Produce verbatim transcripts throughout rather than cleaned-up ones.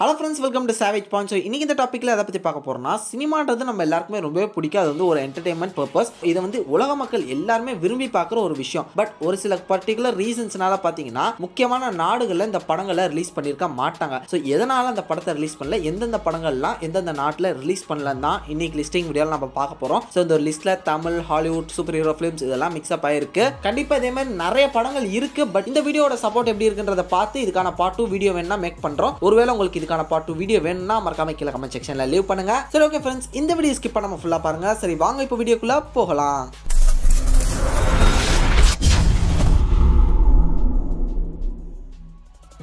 Hello friends, welcome to Savage Point. So, இன்னைக்கு இந்த டாபிக்ல எதை பத்தி பார்க்க போறோம்னா சினிமான்றது நம்ம எல்லாருக்குமே ரொம்பவே பிடிக்கும். அது வந்து ஒரு என்டர்டெயின்மென்ட் பர்பஸ். இது வந்து உலக மக்கள் எல்லாரும் விரும்பி பார்க்குற ஒரு விஷயம். பட் ஒரு சில பர்టిక్యులர் ரீசன்ஸ்னால பாத்தீங்கன்னா முக்கியமான நாடுகள்ல இந்த படங்களை ரிலீஸ் பண்ணிருக்க மாட்டாங்க. சோ எதனால அந்த படத்தை ரிலீஸ் பண்ணல, எந்தெந்த படங்கள்லாம் எந்தெந்த நாட்டுல ரிலீஸ் பண்ணலன்னு தான் இன்னைக்கு லிஸ்டிங் வீடியோல நம்ம பார்க்க போறோம். சோ இந்த லிஸ்ட்ல Tamil, Hollywood, super hero films இதெல்லாம் mix up ஆயிருக்கு. கண்டிப்பா இதே மாதிரி நிறைய படங்கள் இருக்கு. பட் இந்த வீடியோவோட சப்போர்ட் எப்படி இருக்குன்றத பார்த்து இதுக்கான பார்ட் two வீடியோ வேணா மேக் பண்றோம். ஒருவேளை உங்களுக்கு part two video வேணும்னா மறக்காம கீழ கமெண்ட் செக்ஷன்ல லீவ் பண்ணுங்க. சரி ஓகே फ्रेंड्स, இந்த வீடியோ ஸ்கிப் பண்ணாம ஃபுல்லா பாருங்க. சரி வாங்க இப்போ வீடியோக்குள்ள போகலாம்.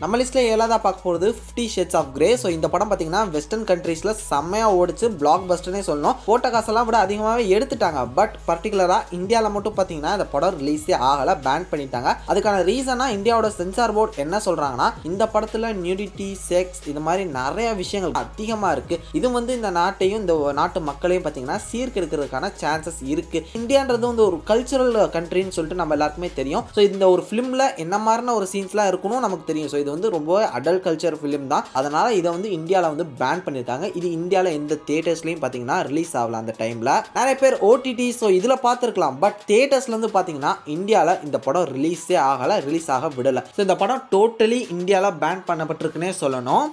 நம்ம லிஸ்ட்ல ஏழாவதா பார்க்க போறது fifty Shades of Grey. So இந்த படம் பாத்தீங்கன்னா வெஸ்டர்ன் कंट्रीஸ்ல செமையா ஓடிச்சு, பிளாக் பஸ்டர்னே சொல்லணும். போட்ட காசெல்லாம் விட அதிகமாவே எடுத்துட்டாங்க. பட் பர்టిక్యులரா இந்தியால மட்டும் பாத்தீங்கன்னா இந்த படம் ரிலீஸே ஆகல, பேன் பண்ணிட்டாங்க. அதுக்கான ரீசனா இந்தியாவோட சென்சார் போர்டு என்ன சொல்றாங்கன்னா இந்த படத்துல nudity, செக்ஸ் இந்த மாதிரி நிறைய விஷயங்கள் அதிகமா இருக்கு. இது வந்து இந்த நாட்டையும் இந்த நாட்டு மக்களையும் பாத்தீங்கன்னா சீர்கெடுக்கிறதுக்கான சான்சஸ் இருக்கு. இந்தியான்றது வந்து ஒரு கல்ச்சுரல் कंट्रीன்னு சொல்லிட்டு நம்ம எல்லாருக்குமே தெரியும். சோ இந்த ஒரு filmல என்ன மாதிரியான ஒரு சீன்ஸ்லாம் இருக்குன்னு நமக்கு தெரியும். சோ இது வந்து ரொம்ப அடல்ட் கல்ச்சர் ஃபிலிம் தான். அதனால இதை வந்து இந்தியாவில் வந்து பேன் பண்ணியிருக்காங்க. இது இந்தியாவில் எந்த தியேட்டர்ஸ்லையும் பார்த்தீங்கன்னா ரிலீஸ் ஆகலாம். அந்த டைமில் நிறைய பேர் ஓடிடி ஸோ இதில் பார்த்துருக்கலாம். பட் தியேட்டர்ஸ்லேருந்து பார்த்தீங்கன்னா இந்தியாவில் இந்த படம் ரிலீஸே ஆகலை, ரிலீஸ் ஆக விடலை. ஸோ இந்த படம் டோட்டலி இந்தியாவில் பேன் பண்ணப்பட்டிருக்குன்னே சொல்லணும்.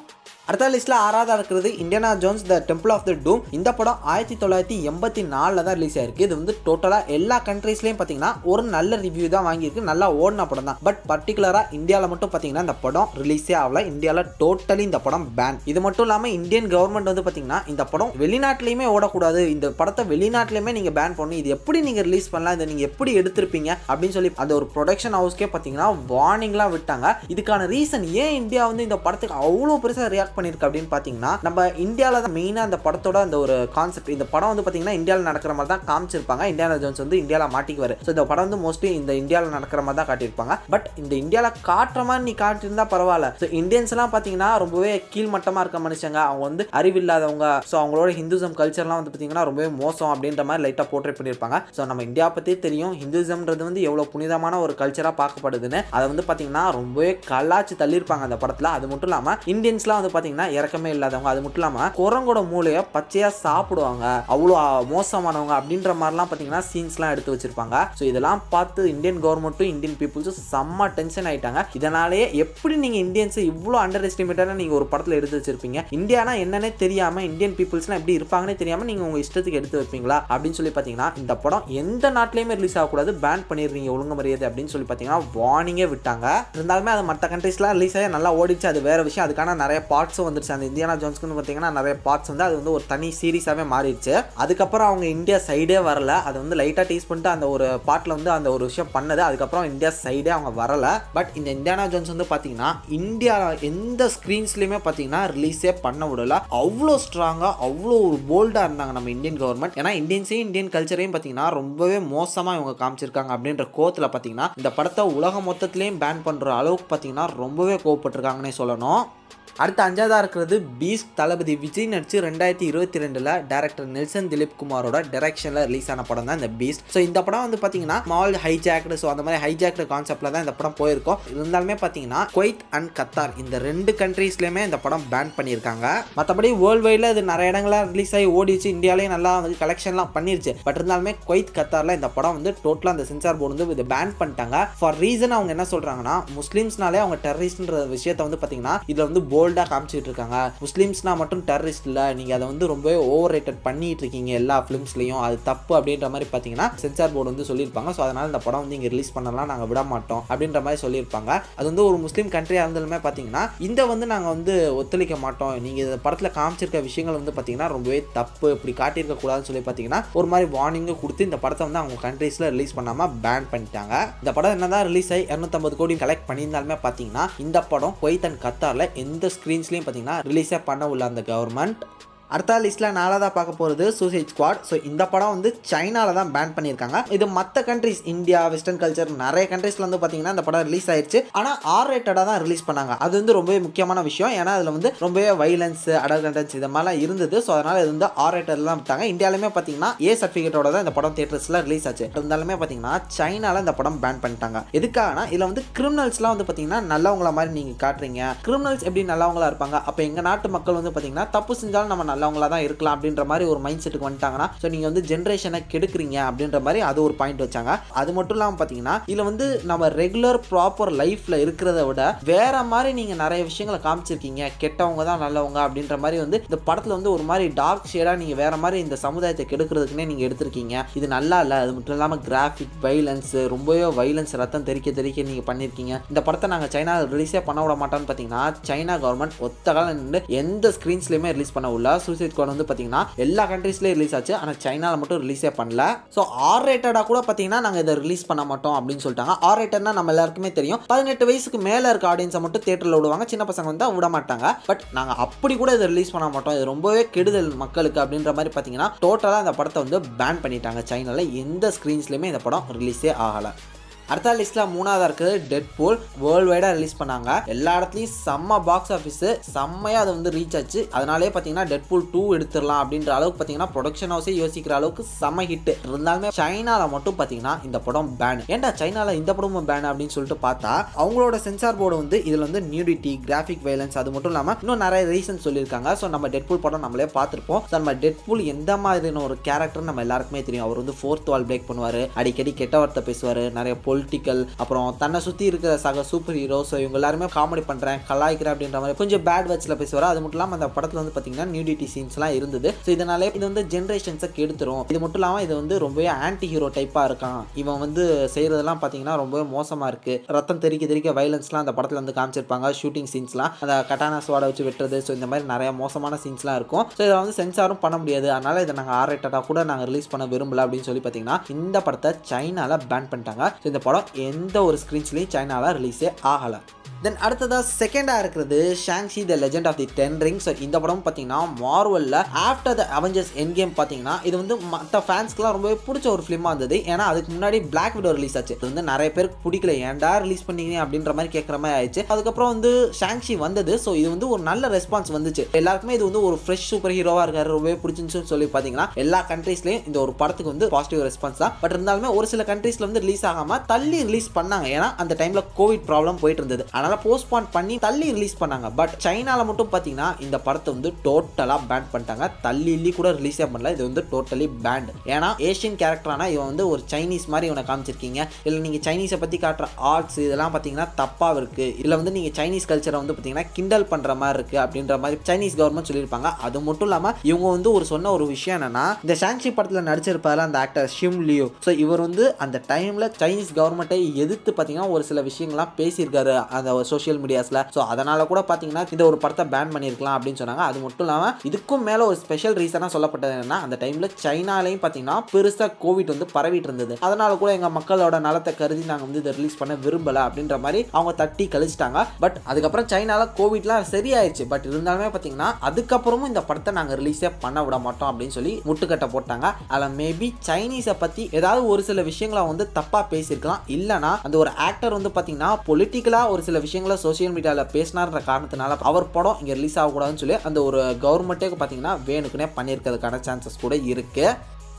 அடுத்த லிஸ்ட்ல ஆறாவதா இருக்கிறது Indiana Jones the temple of the டூம். இந்த படம் ஆயிரத்தி தொள்ளாயிரத்தி எண்பத்தி நாலுல தான் ரிலீஸ் ஆயிருக்கு. இது வந்து டோட்டலா எல்லா கண்ட்ரீஸ்லயும் பாத்தீங்கன்னா ஒரு நல்ல ரிவ்யூ தான் வாங்கியிருக்கு, நல்லா ஓடின படம் தான். பட் பர்டிகுலரா இந்தியாவில் மட்டும் பாத்தீங்கன்னா இந்த படம் ரிலீஸே ஆகல, இந்தியாவில் டோட்டலி இந்த படம் பேன். இது மட்டும் இல்லாமல் இந்தியன் கவர்மெண்ட் வந்து பாத்தீங்கன்னா இந்த படம் வெளிநாட்டிலையுமே ஓடக்கூடாது, இந்த படத்தை வெளிநாட்டிலையுமே நீங்க பேன் பண்ணணும், இது எப்படி நீங்க ரிலீஸ் பண்ணலாம், இதை நீங்க எப்படி எடுத்திருப்பீங்க அப்படின்னு சொல்லி அந்த ஒரு ப்ரொடக்ஷன் ஹவுஸ்க்கே பாத்தீங்கன்னா வார்னிங்லாம் விட்டாங்க. இதுக்கான ரீசன் ஏன் இந்தியா வந்து இந்த படத்துக்கு அவ்வளோ பெருசா ரியாக்ட் பண்ணிருக்கு அப்படின்னு பாத்தீங்கன்னா நம்ம இந்தியால தான் மெயினா அந்த படத்தோட அந்த ஒரு கான்செப்ட். இந்த படம் வந்து பாத்தீங்கன்னா இந்தியாவில் நடக்கிற மாதிரி தான் காமிச்சிருப்பாங்க. இண்டியானா ஜோன்ஸ் வந்து இந்தியாவில மாட்டிக்குவாரு. ஸோ இந்த படம் வந்து மோஸ்ட்லி இந்த இந்தியாவில் நடக்கிற மாதிரி தான் காட்டியிருப்பாங்க. பட் இந்த இந்தியாவில் காட்டுற மாதிரி நீ காட்டியிருந்தா பரவாயில்ல. ஸோ இந்தியன்ஸ் எல்லாம் பாத்தீங்கன்னா ரொம்பவே கீழ்மட்டமா இருக்க மனுஷங்க, அவங்க வந்து அறிவில்லாதவங்க. ஸோ அவங்களோட ஹிந்துசம் கல்ச்சர்லாம் வந்து பாத்தீங்கன்னா ரொம்பவே மோசம் அப்படின்ற மாதிரி லைட்டா போர்ட்ரேட் பண்ணியிருப்பாங்க. ஸோ நம்ம இந்தியா பத்தி தெரியும் ஹிந்துசம்ன்றது வந்து எவ்வளவு புனிதமான ஒரு கல்ச்சரா பார்க்கப்படுதுன்னு. அதை வந்து பாத்தீங்கன்னா ரொம்பவே கலாச்சு தள்ளியிருப்பாங்க அந்த படத்துல. அது மட்டும் இல்லாம இந்தியன்ஸ்லாம் வந்து பாத்தீங்கன்னா இறக்கமே இல்லாதவங்க, அது மட்டும் இல்லாம குரங்கோட மூளைய பச்சையா சாப்பிடுவாங்க, அவ்வளோ மோசமானவங்க அப்படின்ற மாதிரிலாம் பாத்தீங்கன்னா சீன்ஸ்லாம் எடுத்து வச்சிருப்பாங்க. ஸோ இதெல்லாம் பார்த்து இந்தியன் கவர்மெண்ட்டும் இந்தியன் பீப்புள்ஸும் செம்ம டென்ஷன் ஆயிட்டாங்க. இதனாலேயே எப்படி நீங்க இந்தியன்ஸ் இவ்வளோ அண்டர் எஸ்டிமேட்டான நீங்க ஒரு படத்தில் எடுத்து வச்சிருப்பீங்க, இந்தியானா என்னன்னே தெரியாம இந்தியன் பீப்புள்ஸ்லாம் எப்படி இருப்பாங்கன்னே தெரியாம நீங்க உங்க இஷ்டத்துக்கு எடுத்து வைப்பீங்களா அப்படின்னு சொல்லி பாத்தீங்கன்னா இந்த படம் எந்த நாட்டிலையுமே ரிலீஸ் ஆகக்கூடாது, பேன் பண்ணிடுறீங்க ஒழுங்கு மரியாதை அப்படின்னு சொல்லி பாத்தீங்கன்னா வார்னிங்கே விட்டாங்க. இருந்தாலுமே அது மற்ற கண்ட்ரீஸ்லாம் ரிலீஸ் ஆகி நல்லா ஓடிச்சு, அது வேற விஷயம். அதுக்கான நிறைய பார்ட்ஸும் வந்துருச்சு. அந்த இந்தியானா ஜோன்ஸ்க்குன்னு பார்த்தீங்கன்னா நிறைய பார்ட்ஸ் வந்து அது வந்து ஒரு தனி சீரீஸாகவே மாறிடுச்சு. அதுக்கப்புறம் அவங்க இந்தியா சைடே வரல. அது வந்து லைட்டாக டீஸ் பண்ணிட்டு அந்த ஒரு பார்ட்டில் வந்து அந்த ஒரு விஷயம் பண்ணது. அதுக்கப்புறம் இந்தியா சைடே அவங்க வரல. பட் இந்த இந்தியானா ஜோன்ஸ் வந்து பார்த்தீங்கன்னா இந்தியா எந்த ஸ்க்ரீன்ஸ்லையுமே பார்த்தீங்கன்னா ரிலீஸே பண்ண விடல. அவ்வளோ ஸ்ட்ராங்காக அவ்வளோ ஒரு போல்டாக இருந்தாங்க நம்ம இந்தியன் கவர்மெண்ட். ஏன்னா இந்தியன்ஸையும் இந்தியன் கல்ச்சரையும் பார்த்தீங்கன்னா ரொம்பவே மோசமாக இவங்க காமிச்சிருக்காங்க அப்படின்ற கோவத்தில் பார்த்தீங்கன்னா இந்த படத்தை உலக மொத்தத்துலேயும் பேன் பண்ணுற அளவுக்கு பார்த்தீங்கன்னா ரொம்பவே கோவப்பட்டிருக்காங்கன்னே சொல்லணும். அடுத்த அஞ்சாவதாக இருக்கிறது பீஸ்ட். தளபதி விஜய் நடிச்சு ரெண்டாயிரத்தி இருபத்தி ரெண்டுல டேரக்டர் நெல்சன் திலீப் குமாரோட டைரக்ஷன்ல ரிலீஸ் ஆன படம் தான் இந்த பீஸ்ட். ஸோ இந்த படம் வந்து பார்த்தீங்கன்னா மால் ஹைஜாக்டு, ஸோ அந்த மாதிரி ஹைஜாக்டு கான்செப்ட்ல தான் இந்த படம் போயிருக்கோம். இருந்தாலுமே பார்த்தீங்கன்னா குவைத் அண்ட் கத்தார் இந்த ரெண்டு கண்ட்ரீஸ்லையுமே இந்த படம் பேன் பண்ணியிருக்காங்க. மற்றபடி வேர்ல்டு வைடில் இது நிறைய இடங்களாக ரிலீஸ் ஆகி ஓடிச்சு, இந்தியாவிலேயே நல்லா வந்து கலெக்ஷன்லாம் பண்ணிருச்சு. பட் இருந்தாலுமே குவைத் கத்தாரில் இந்த படம் வந்து டோட்டலாக அந்த சென்சார் போர்டு வந்து இதை பேன் பண்ணிட்டாங்க. ஃபார் ரீசன் அவங்க என்ன சொல்றாங்கன்னா முஸ்லீம்ஸ்னாலே அவங்க டெரரிஸ்ட்ன்ற விஷயத்தை வந்து பார்த்தீங்கன்னா இதில் வந்து போல்டாக காமிச்சிட்டு இருக்காங்க. முஸ்லீம்ஸ்னா மட்டும் டெரரிஸ்ட் இல்லை, நீங்கள் அதை வந்து ரொம்பவே ஓவர் ரேட்டட் பண்ணிட்டு இருக்கீங்க எல்லா ஃபிலிம்ஸ்லையும், அது தப்பு அப்படின்ற மாதிரி பார்த்தீங்கன்னா சென்சார் போர்டு வந்து சொல்லியிருப்பாங்க. ஸோ அதனால் இந்த படம் வந்து இங்கே ரிலீஸ் பண்ணலாம், நாங்கள் விட மாட்டோம் அப்படின்ற மாதிரி சொல்லியிருப்பாங்க. அது வந்து ஒரு முஸ்லீம் கண்ட்ரியாக இருந்தாலுமே பார்த்தீங்கன்னா இந்த வந்து நாங்கள் வந்து ஒத்துழைக்க மாட்டோம், நீங்கள் இந்த படத்தில் காமிச்சிருக்க விஷயங்கள் வந்து பார்த்தீங்கன்னா ரொம்பவே தப்பு, இப்படி காட்டியிருக்க கூடாதுன்னு சொல்லி பார்த்தீங்கன்னா ஒரு மாதிரி வார்னிங்கும் கொடுத்து இந்த படத்தை வந்து அவங்க கண்ட்ரீஸில் ரிலீஸ் பண்ணாமல் பேன் பண்ணிட்டாங்க. இந்த படம் என்ன தான் ரிலீஸ் ஆகி இரநூத்தம்பது கோடி கலெக்ட் பண்ணியிருந்தாலுமே பார்த்தீங்கன்னா இந்த படம் குவைத் அண்ட் கத்தாரில் எந்த ஸ்க்ரீன்ஸ்லையும் பார்த்தீங்கன்னா ரிலீஸே பண்ண உள்ள அந்த கவர்மெண்ட். அடுத்த லிஸ்ட்டில் நாலாவதாக பார்க்க போகிறது சூசைட் ஸ்குவாட். ஸோ இந்த படம் வந்து சைனாவில் தான் பேன் பண்ணியிருக்காங்க. இது மற்ற கண்ட்ரிஸ், இந்தியா, வெஸ்டர்ன் கல்ச்சர், நிறைய கண்ட்ரீஸில் வந்து பார்த்தீங்கன்னா இந்த படம் ரிலீஸ் ஆயிடுச்சு. ஆனால் ஆர் ரேட்டடாக தான் ரிலீஸ் பண்ணாங்க. அது வந்து ரொம்பவே முக்கியமான விஷயம். ஏன்னா அதில் வந்து ரொம்பவே வைலன்ஸ், அடல் கண்டென்ட்ஸ் இது மாதிரிலாம் இருந்தது. ஸோ அதனால் இது வந்து ஆர் ரேட்டடில் தான் விட்டாங்க. இந்தியாவிலுமே பார்த்தீங்கன்னா ஏ சர்டிஃபிகேட்டோட தான் இந்த படம் தியேட்டர்ஸில் ரிலீஸ் ஆச்சு. இருந்தாலுமே பார்த்தீங்கன்னா சைனாவில் இந்த படம் பேன் பண்ணிட்டாங்க. எதுக்காகனா இதில் வந்து கிரிமினல்ஸ்லாம் வந்து பார்த்தீங்கன்னா நல்லவங்கள மாதிரி நீங்கள் காட்டுறீங்க. கிரிமினல்ஸ் எப்படி நல்லவங்களா இருப்பாங்க? அப்போ எங்கள் நாட்டு மக்கள் வந்து பார்த்தீங்கன்னா தப்பு செஞ்சாலும் நம்ம நல்லவங்களா தான் இருக்கலாம் அப்படின்ற மாதிரி ஒரு மைண்ட் செட்டுக்கு வந்துட்டாங்கன்னா ஸோ நீங்கள் வந்து ஜென்ரேஷனை கெடுக்கிறீங்க அப்படின்ற மாதிரி அது ஒரு பாயிண்ட் வச்சாங்க. அது மட்டும் இல்லாமல் பார்த்தீங்கன்னா இதில் வந்து நம்ம ரெகுலர் ப்ராப்பர் லைஃப்பில் இருக்கிறத விட வேற மாதிரி நீங்கள் நிறைய விஷயங்களை காமிச்சிருக்கீங்க. கெட்டவங்க தான் நல்லவங்க அப்படின்ற மாதிரி வந்து இந்த படத்தில் வந்து ஒரு மாதிரி டார்க் ஷேடாக நீங்கள் வேற மாதிரி இந்த சமுதாயத்தை கெடுக்கிறதுக்குன்னே நீங்கள் எடுத்திருக்கீங்க. இது நல்லா இல்லை. அது மட்டும் இல்லாமல் கிராஃபிக் வைலன்ஸ், ரொம்பவே வைலன்ஸ், ரத்தம் தெரிக்க தெரிக்க நீங்கள் பண்ணியிருக்கீங்க. இந்த படத்தை நாங்கள் சைனா ரிலீஸே பண்ண விட மாட்டோம்னு பார்த்தீங்கன்னா சைனா கவர்மெண்ட் ஒத்தகால நின்று எந்த ஸ்க்ரீன்ஸ்லையுமே ரிலீஸ் பண்ண உள்ள சூசைட் ஸ்குவாட் வந்து பார்த்தீங்கன்னா எல்லா கண்ட்ரீஸ்லேயும் ரிலீஸ் ஆச்சு. ஆனால் சைனாவில் மட்டும் ரிலீஸே பண்ணல. ஸோ ஆர் ரேட்டடாக கூட பார்த்தீங்கன்னா நாங்கள் இதை ரிலீஸ் பண்ண மாட்டோம் அப்படின்னு சொல்லிட்டாங்க. ஆர் ரேட்டட்னா நம்ம எல்லாருக்குமே தெரியும், பதினெட்டு வயசுக்கு மேலே இருக்க ஆடியன்ஸை மட்டும் தேட்டரில் விடுவாங்க, சின்ன பசங்க வந்து விட மாட்டாங்க. பட் நாங்கள் அப்படி கூட இதை ரிலீஸ் பண்ண மாட்டோம், இது ரொம்பவே கெடுதல் மக்களுக்கு அப்படின்ற மாதிரி பார்த்தீங்கன்னா டோட்டலாக இந்த படத்தை வந்து பேன் பண்ணிட்டாங்க. சைனாவில் எந்த ஸ்க்ரீன்ஸ்லையுமே இந்த படம் ரிலீஸே ஆகலை. அடுத்த லிஸ்ட்டில் மூணாவதாக இருக்குது டெட்பூல். வேர்ல்டு வைடாக ரிலீஸ் பண்ணாங்க. எல்லா இடத்துலையும் செம்ம பாக்ஸ் ஆஃபீஸு, செம்மையாக அது வந்து ரீச் ஆச்சு. அதனாலே பார்த்தீங்கன்னா டெட்பூல் டூ எடுத்துடலாம் அப்படின்ற அளவுக்கு பார்த்தீங்கன்னா ப்ரொடக்ஷன் ஹவுஸே யோசிக்கிற அளவுக்கு செம்ம ஹிட்டு. இருந்தாலுமே சைனாவில் மட்டும் பார்த்தீங்கன்னா இந்த படம் பேன். ஏன்டா சைனாவில் இந்த படமும் பேன் அப்படின்னு சொல்லிட்டு பார்த்தா அவங்களோட சென்சார் போர்டு வந்து இதில் வந்து நியூடிட்டி, கிராஃபிக் வைலன்ஸ், அது மட்டும் இல்லாமல் இன்னும் நிறைய ரீசன் சொல்லியிருக்காங்க. ஸோ நம்ம டெட்பூல் படம் நம்மளே பார்த்துருப்போம். ஸோ நம்ம டெட்பூல் எந்த மாதிரியான ஒரு கேரக்டர் நம்ம எல்லாருக்குமே தெரியும். அவர் வந்து ஃபோர்த் வால் பிரேக் பண்ணுவார், அடிக்கடி கெட்ட வார்த்தை பேசுவார், நிறைய பொலிட்டிக்கல், அப்புறம் தன்னை சுற்றி இருக்கிற சக சூப்பர் ஹீரோ, ஸோ இவங்க எல்லாருமே காமெடி பண்ணுறேன், கலாய்க்கிறேன் அப்படின்ற மாதிரி கொஞ்சம் பேட் வேர்ட்ஸில் பேசுவார். அது மட்டும் இல்லாமல் அந்த படத்தில் வந்து பார்த்தீங்கன்னா நியூடிட்டி சீன்ஸ்லாம் இருந்தது. ஸோ இதனாலே இது வந்து ஜென்ரேஷன்ஸை கெடுத்துரும். இது மட்டும் இல்லாமல் இது வந்து ரொம்பவே ஆன்டி ஹீரோ டைப்பாக இருக்கான். இவன் வந்து செய்கிறதெல்லாம் பார்த்தீங்கன்னா ரொம்பவே மோசமாக இருக்குது. ரத்தம் தெரிக்க தெரிக்க வைலன்ஸ்லாம் அந்த படத்தில் வந்து காமிச்சிருப்பாங்க. ஷூட்டிங் சீன்ஸ்லாம் அந்த கட்டானாஸ்வாடை வச்சு வெட்டுறது, ஸோ இந்த மாதிரி நிறைய மோசமான சீன்ஸ்லாம் இருக்கும். ஸோ இதை வந்து சென்சாரும் பண்ண முடியாது. அதனால் இதை நாங்கள் ஆர் ரேட்டடாக கூட நாங்கள் ரிலீஸ் பண்ண விரும்பல அப்படின்னு சொல்லி பார்த்தீங்கன்னா இந்த படத்தை சைனாவில் பேன் பண்ணிட்டாங்க. ஸோ இந்த படம் எந்த ஒரு ஸ்க்ரீன்ஸ்லையும் சைனாவில் ரிலீஸே ஆகலை. தென் அடுத்ததாக செகண்டாக இருக்கிறது Shang Chi the legend of the Ten Rings. So இந்த படம் பார்த்தீங்கன்னா மார்வலில் after the Avengers end game பார்த்தீங்கன்னா இது வந்து மற்ற ஃபேன்ஸ்க்குலாம் ரொம்பவே பிடிச்ச ஒரு ஃபிலிமாக இருந்தது. ஏன்னா அதுக்கு முன்னாடி பிளாக் விடோ ரிலீஸ் ஆச்சு. இது வந்து நிறைய பேருக்கு பிடிக்கல, ஏன்டா ரிலீஸ் பண்ணிங்க அப்படின்ற மாதிரி கேட்குற மாதிரி ஆயிடுச்சு. அதுக்கப்புறம் வந்து ஷாங்ஷி வந்தது. ஸோ இது வந்து ஒரு நல்ல ரெஸ்பான்ஸ் வந்துச்சு. எல்லாருக்குமே இது வந்து ஒரு ஃப்ரெஷ் சூப்பர் ஹீரோவாக இருக்காரு, ரொம்பவே பிடிச்சிருந்துச்சுன்னு சொல்லி பார்த்தீங்கன்னா எல்லா கண்ட்ரீஸ்லையும் இந்த ஒரு படத்துக்கு வந்து பாசிட்டிவ் ரெஸ்பான்ஸ் தான். பட் இருந்தாலுமே ஒரு சில கண்ட்ரீஸில் வந்து ரிலீஸ் ஆகாமல் தள்ளி ரிலீஸ் பண்ணாங்க. ஏன்னா அந்த டைமில் கோவிட் ப்ராப்ளம் போயிட்டு இருந்தது. போஸ்ட்போன் பண்ணி தள்ளி ரிலீஸ் பண்ணாங்க. பட் சைனால மட்டும் பாத்தீங்கன்னா இந்த படத்தை வந்து டோட்டலா பேன் பண்ணிட்டாங்க. தள்ளி கூட ரிலீஸே பண்ணல. இது வந்து டோட்டலி பேன். ஏன்னா ஏஷியன் கேரக்டரானா இவன் வந்து ஒரு சைனீஸ் மாதிரி இவனை காமிச்சிருக்கீங்க. இல்லை நீங்க சைனீஸை பத்தி காட்டுற ஆர்ட்ஸ் இதெல்லாம் பாத்தீங்கன்னா தப்பா இருக்கு. இல்லை வந்து நீங்க சைனீஸ் கல்ச்சரை வந்து பாத்தீங்கன்னா கிண்டல் பண்ற மாதிரி இருக்கு அப்படின்ற மாதிரி சைனீஸ் கவர்மெண்ட் சொல்லியிருப்பாங்க. அது மட்டும் இல்லாம இவங்க வந்து ஒரு சொன்ன ஒரு விஷயம் என்னன்னா இந்த ஷாங்ஷி படத்துல நடிச்சிருப்பாரு அந்த ஆக்டர் ஷிம் லியோ. ஸோ இவர் வந்து அந்த டைம்ல சைனீஸ் கவர்மெண்ட்டை எதிர்த்து பாத்தீங்கன்னா ஒரு சில விஷயங்கள்லாம் பேசியிருக்காரு அந்த சோஷியல் மீடியாஸ்ல. சோ அதனால கூட பாத்தீங்கன்னா இந்த ஒரு படத்தை பேன் பண்ணிருக்கலாம் அப்படின்னு சொன்னாங்க. அது மட்டும் இல்லாம இதுக்கும் மேல ஒரு ஸ்பெஷல் ரீசனா சொல்லப்பட்டது என்னன்னா அந்த டைம்ல சைனாலையும் பாத்தீங்கன்னா பெருசா கோவிட் வந்து பரவிட்டு இருந்தது. அதனால கூட எங்க மக்களோட நலத்தை கருதி நாங்க வந்து இதை ரிலீஸ் பண்ண விரும்பல அப்படின்ற மாதிரி அவங்க தட்டி கழிச்சிட்டாங்க. பட் அதுக்கப்புறம் சைனால கோவிட்லாம் சரியாயிருச்சு. பட் இருந்தாலுமே பாத்தீங்கன்னா அதுக்கப்புறமும் இந்த படத்தை நாங்க ரிலீஸே பண்ண விட மாட்டோம் அப்படின்னு சொல்லி முட்டுக்கட்டை போட்டாங்க. அதுல மேபி சைனீஸை பத்தி ஏதாவது ஒரு சில விஷயங்களை வந்து தப்பா பேசியிருக்கலாம். இல்லைன்னா அந்த ஒரு ஆக்டர் வந்து பாத்தீங்கன்னா பொலிட்டிக்கலா ஒரு சில விஷயங்களை சோசியல் மீடியாவில் பேசினார்ன்ற காரணத்தினால அவர் படம் இங்கே ரிலீஸ் ஆகக்கூடாதுன்னு சொல்லி அந்த ஒரு கவர்மெண்ட்டே பார்த்தீங்கன்னா வேணுக்குனே பண்ணியிருக்கிறதுக்கான சான்சஸ் கூட இருக்குது.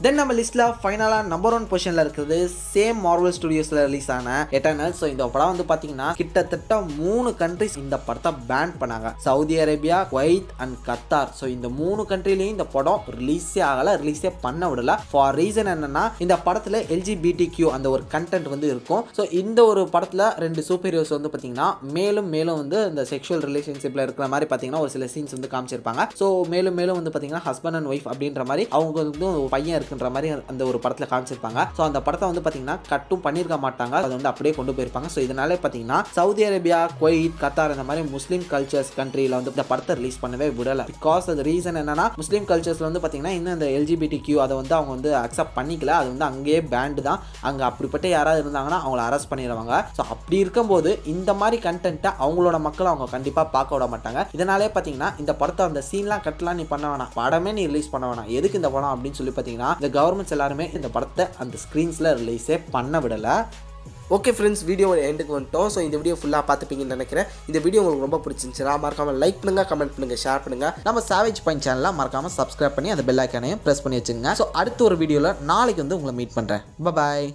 தென் நம்ம லிஸ்ட்டில் ஃபைனலாக நம்பர் ஒன் பொசிஷனில் இருக்கிறது சேம் மார்வல் ஸ்டுடியோஸில் ரிலீஸ் ஆன எட்டர்னல்ஸ். ஸோ இந்த படம் வந்து பார்த்தீங்கன்னா கிட்டத்தட்ட மூணு கண்ட்ரிஸ் இந்த படத்தை பேன் பண்ணாங்க. Saudi Arabia, Kuwait and Qatar. So இந்த மூணு கண்ட்ரிலையும் இந்த படம் ரிலீஸே ஆகலை, ரிலீஸே பண்ண விடலை. ஃபார் ரீசன் என்னன்னா இந்த படத்தில் எல்ஜிபிடி கியூ அந்த ஒரு கண்டென்ட் வந்து இருக்கும். ஸோ இந்த ஒரு படத்தில் ரெண்டு சூப்பர் ஹீரோஸ் வந்து பார்த்தீங்கன்னா மேலும் மேலும் வந்து இந்த செக்ஷுவல் ரிலேஷன்ஷிப்பில் இருக்கிற மாதிரி பார்த்தீங்கன்னா ஒரு சில சீன்ஸ் வந்து காமிச்சிருப்பாங்க. ஸோ மேலும் மேலும் வந்து பார்த்தீங்கன்னா ஹஸ்பண்ட் அண்ட் ஒய்ஃப் அப்படின்ற மாதிரி அவங்க வந்து பையன் இருக்குன்ற மாதிரி அந்த ஒரு படத்துல காமிச்சிருப்பாங்க. சோ அந்த படத்தை வந்து பாத்தீங்கன்னா கட்டும் பண்ணிருக்க மாட்டாங்க. அது வந்து அப்படியே கொண்டு போயிருப்பாங்க. சோ இதனால பாத்தீங்கன்னா சவுதி அரேபியா, குவைத், கத்தார் இந்த மாதிரி முஸ்லிம் கல்ச்சர்ஸ் கண்ட்ரில வந்து இந்த படத்தை ரிலீஸ் பண்ணவே விடல. பிகாஸ் அது ரீசன் என்னன்னா முஸ்லிம் கல்ச்சர்ஸ்ல வந்து பாத்தீங்கன்னா இன்னும் அந்த எல்ஜிபிடிக்யூ அதை வந்து அவங்க வந்து அக்செப்ட் பண்ணிக்கல. அது வந்து அங்கேயே பேண்ட் தான். அங்க அப்படிப்பட்ட யாராவது இருந்தாங்கன்னா அவங்களை அரெஸ்ட் பண்ணிடுவாங்க. சோ அப்படி இருக்கும்போது இந்த மாதிரி கண்டென்ட்டை அவங்களோட மக்களை அவங்க கண்டிப்பா பார்க்க விட மாட்டாங்க. இதனாலே பாத்தீங்கன்னா இந்த படத்தை அந்த சீன்லாம் கட்டலாம் நீ பண்ண வேணாம், படமே நீ ரிலீஸ் பண்ண வேணாம், எதுக்கு இந்த படம் அப்படின்னு சொல்லி பாத்தீங்கன்னா இந்த கவர்மெண்ட்ஸ் எல்லாருமே இந்த படத்தை அந்த ஸ்கிரீன்ஸ்ல ரிலீஸே பண்ண விடல. ஓகே ஃப்ரெண்ட்ஸ், வீடியோ எண்டுக்கு வந்துட்டோம். ஸோ இந்த வீடியோ ஃபுல்லாக பார்த்துப்பீங்கன்னு நினைக்கிறேன். இந்த வீடியோ உங்களுக்கு ரொம்ப பிடிச்சிருந்துச்சுன்னா மறக்காமல் லைக் பண்ணுங்கள், கமெண்ட் பண்ணுங்கள், ஷேர் பண்ணுங்கள். நம்ம சாவேஜ் பாயிண்ட் சேனலில் மறக்காமல் சப்ஸ்கிரைப் பண்ணி அந்த பெல் ஐக்கானையும் ப்ரெஸ் பண்ணி வச்சுங்க. ஸோ அடுத்த ஒரு வீடியோவில் நாளைக்கு வந்து உங்களை மீட் பண்ணுறேன். பாய்.